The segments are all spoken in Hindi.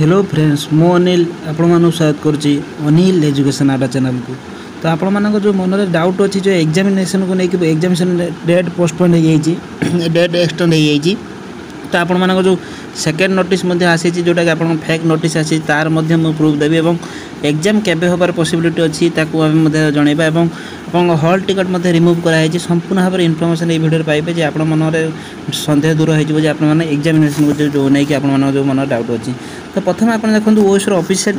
हेलो फ्रेंड्स मो अनिल आपण स्वागत करुच्ची अनिल एजुकेशन आड्डा चैनल को। तो आपण जो मन में डाउट अच्छी जो एग्जामिनेशन को लेकिन examination date postpone date extend हो तो आपण जो सेकेंड नोटिस आसी जोटा कि आप फेक नोटिस आसी तार प्रूफ देवी और एग्जाम केबे होबार पॉसिबिलिटी अच्छी ताकू जनवा और आप हॉल टिकट रिमूव कराई संपूर्ण भाव में इनफॉरमेशन ये भिडियो पाइबे जो आप सन्देह दूर हो एग्जामिनेशन को जो नहीं कि आप मन डाउट अच्छी। तो प्रथम आप देखो ओएसर ऑफिशियल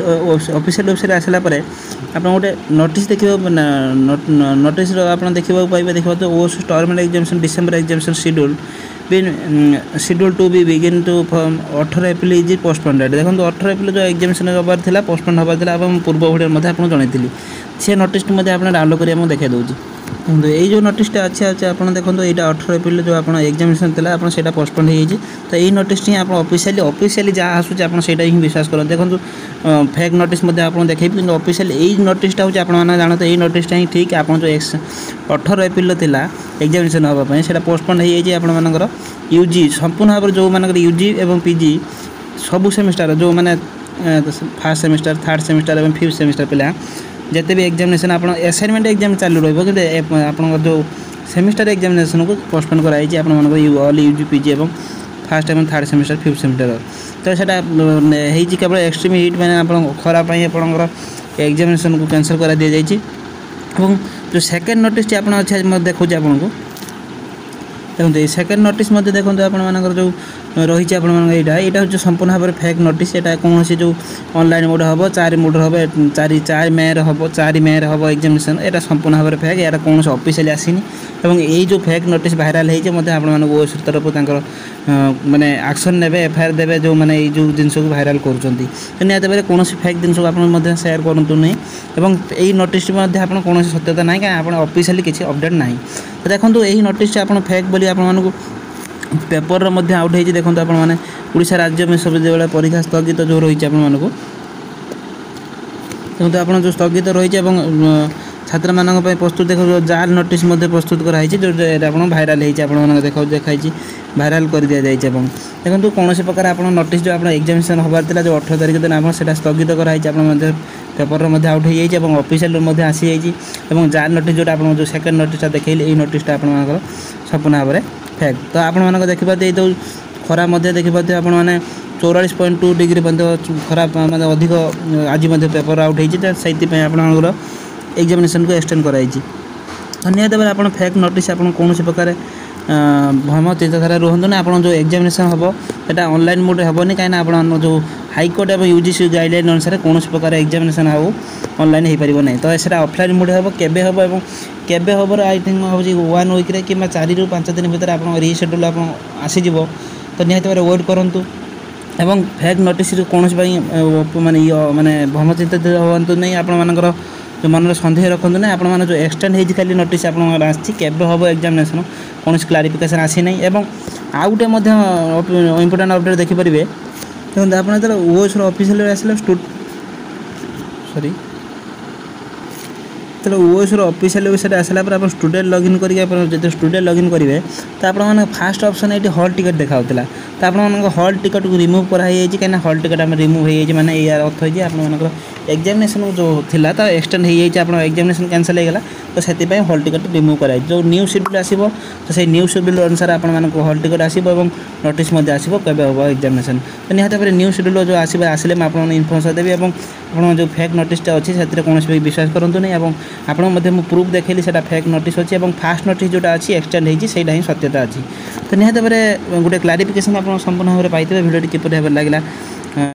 वेबसाइट आसला गोटे नोटिस देखिए नोटिस आप देखा पाइबे देखा तो OS terminal examination December examination schedule schedule to be begin to from 18 April is postponed. देखो 18 एप्रिल जो एग्जामिनेशन होबार पोस्टपोन होबार पूर्व भिडियो आपको जनई से नोटिस डाउनलोड करके देखा दूसरी। देखो ये जो नोटिसटा अच्छे अच्छे आप देखो यहाँ 18 एप्रिल जो आप एग्जामिनेशन आपसे पोस्टपोन हो तो ये नोटिस ऑफिशियली जहाँ आसूस आपटा ही विश्वास करें। देखो फेक नोटिस देखिए कि ऑफिशियल यही नोटिसटा हूँ आप यही नोटिसटा ही ठीक आप जो 18 एप्रिल एग्जामिनेशन होगापाई से पोस्टपोन हो यूजी संपूर्ण भाव में जो मानक यूजी और पीजी सब सेमिस्टर जो मैंने फर्स्ट सेमिस्टर थर्ड सेमिस्टर एवं फिफ्थ सेमिस्टर पिला जिते भी एग्जामिनेशन आप असाइनमेंट एग्जाम चालू रही कि आप जो सेमिस्टर एग्जामिनेशन को पोस्टपोन कराई ऑल यूजी पीजी और फर्स्ट एवं थर्ड सेमिस्टर फिफ्थ सेमिस्टर। तो सही केवल एक्सट्रीम हिट मैंने आप खराब एग्जामिनेशन को कैंसल करा दी जाइए। जो सेकेंड नोटिस अच्छे देखा आपको देखते सेकेंड नोटिस देखो आप जो रही है आपटा जो संपूर्ण भाव में फेक नोटिस यहाँ कौन से जो ऑनलाइन मोड हम 4 मे हम एग्जामिनेशन यहाँ संपूर्ण भाव में फेक यार कौन से ऑफिशियल आसीनी और यही जो फेक नोटिस वायरल हो तरफ मानने एक्शन ने एफआईआर देवे जो मैंने जो जिनस को वायरल कर कौन फेक जिनस को शेयर करूँ नहीं यही नोटिस कौन सत्यता ना क्या ऑफिशियली किसी अपडेट ना। तो देखो यही नोटिस फेक बोली आप पेपर मध्य आउट हो। देखो आपने ओडिशा राज्य में सब जो परीक्षा स्थगित तो जो रही है आपको आप जो स्थगित रही है और छात्र मानक प्रस्तुत देखो जाल नोटिस प्रस्तुत कराई जो भाइराल हो देखा देखिए भाइराल कर दि जाए। देखो कौन से प्रकार आप नोटिस जो आप एग्जामिनेशन होबार जो 18 तारीख दिन आपको स्थगित कराई पेपर आउट हो ऑफिशियल आसी जा जाल नोटिस जो आप जो सेकेंड नोटिसटा देखिए ये नोटिसटा आप संपूर्ण भाव में फेक। तो आप देखिए जो खरा देखिए आप 44.2 डिग्री खरा मैं अधिक आज पेपर आउट हो से एग्जामिनेशन को एक्सटेंड कराई। तो निहत भाव आप फेक नोटिस आप कौन से प्रकार भ्रम चिंताधारा रुहतु ना आप जो एग्जामिनेशन हम यहाँ ऑनलाइन मोड हेनी कहीं आप जो हाईकोर्ट और यूजीसी गाइडलाइन अनुसार कौन से प्रकार एग्जामिनेशन हो ऑनलाइन हो पार ना तो सर ऑफलाइन मोड हम केबे हम केबे हम आई थिंक हूँ 1 वीक्रे कि 4 रू 5 दिन भर आप रिशेड्यूल आप आसीज। तो निहत भाव वेट करूँ एवं फेक नोटिस कौन मानने भ्रम चिंताधारा हूँ नहीं आपर जो मन सन्देह रखुद ना आपने जो एक्सटेंड हो खाली नोटिस आप केबे हम एग्जामिनेशन कौन क्लारिफिकेशन आसी ना और आउ गए इम्पोर्टाट अपडेट देखिपारे। देखते आप ओएस ऑफिशियल आसला सॉरी तो ओएस ऑफिशियल वेबसाइट आसला पर आप स्टूडेंट लॉगिन करके स्टूडेंट लॉगिन करेंगे तो आप फर्स्ट ऑप्शन ये हॉल टिकट देखा तो आप हॉल टिकट को रिमूव कराई कहीं हॉल टिकट आम रिमूव हो मैंने यार अर्थ हो आप एग्जामिनेशन जो था तो एक्सटेंड हो एग्जामिनेशन कैंसल होगा तो से हॉल टिकट रिमूव कराई जो न्यू शेड्यूल आसो तो से न्यू शेड्यूल अनुसार आप हॉल टिकट आसो और नोटिस आसो केबे हम एग्जामिनेशन। तो निहत भाव में न्यू शेड्यूल जो आस आपको इनफॉर्मेशन देवी और आप जो फेक नोटिसटा अच्छी से कौन भी विश्वास करूँ नहीं आपको प्रूफ देखली से फेक नोटिस अच्छी और फास्ट नोटिस जोटा अच्छी एक्सटेंड होटा ही सत्यता अच्छी। तो निहत भाव में गोटे क्लारिफिकेशन आप संपूर्ण भाव में पाइबे भिडियो किपर भाव में लगे